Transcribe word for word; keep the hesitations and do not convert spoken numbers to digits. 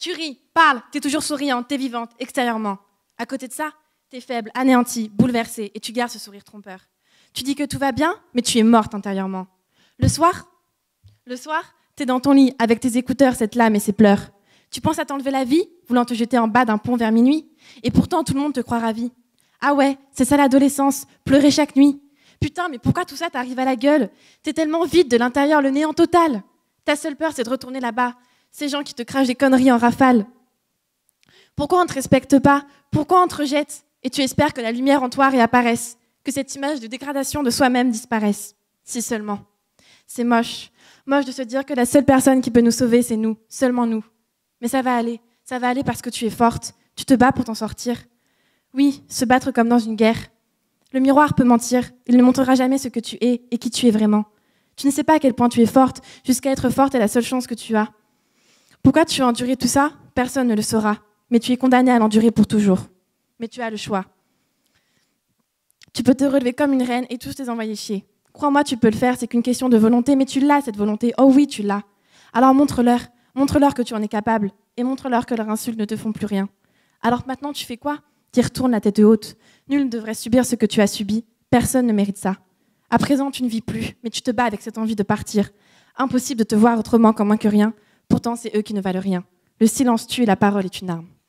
Tu ris, parles, t'es toujours souriante, t'es vivante, extérieurement. À côté de ça, t'es faible, anéantie, bouleversée, et tu gardes ce sourire trompeur. Tu dis que tout va bien, mais tu es morte intérieurement. Le soir, le soir, t'es dans ton lit, avec tes écouteurs, cette lame et ses pleurs. Tu penses à t'enlever la vie, voulant te jeter en bas d'un pont vers minuit, et pourtant tout le monde te croira vie. Ah ouais, c'est ça l'adolescence, pleurer chaque nuit. Putain, mais pourquoi tout ça t'arrive à la gueule? T'es tellement vide de l'intérieur, le néant total. Ta seule peur, c'est de retourner là-bas, ces gens qui te crachent des conneries en rafale. Pourquoi on ne te respecte pas? Pourquoi on te rejette? Et tu espères que la lumière en toi réapparaisse, que cette image de dégradation de soi-même disparaisse. Si seulement. C'est moche. Moche de se dire que la seule personne qui peut nous sauver, c'est nous, seulement nous. Mais ça va aller, ça va aller parce que tu es forte, tu te bats pour t'en sortir. Oui, se battre comme dans une guerre. Le miroir peut mentir, il ne montrera jamais ce que tu es et qui tu es vraiment. Tu ne sais pas à quel point tu es forte, jusqu'à être forte est la seule chance que tu as. Pourquoi tu as enduré tout ça? Personne ne le saura, mais tu es condamnée à l'endurer pour toujours. Mais tu as le choix. Tu peux te relever comme une reine et tous les envoyer chier. Crois-moi, tu peux le faire, c'est qu'une question de volonté, mais tu l'as cette volonté, oh oui, tu l'as. Alors montre-leur, montre-leur que tu en es capable, et montre-leur que leurs insultes ne te font plus rien. Alors maintenant, tu fais quoi? Tu retournes la tête haute. Nul ne devrait subir ce que tu as subi, personne ne mérite ça. À présent, tu ne vis plus, mais tu te bats avec cette envie de partir. Impossible de te voir autrement qu'en moins que rien, pourtant c'est eux qui ne valent rien. Le silence tue et la parole est une arme.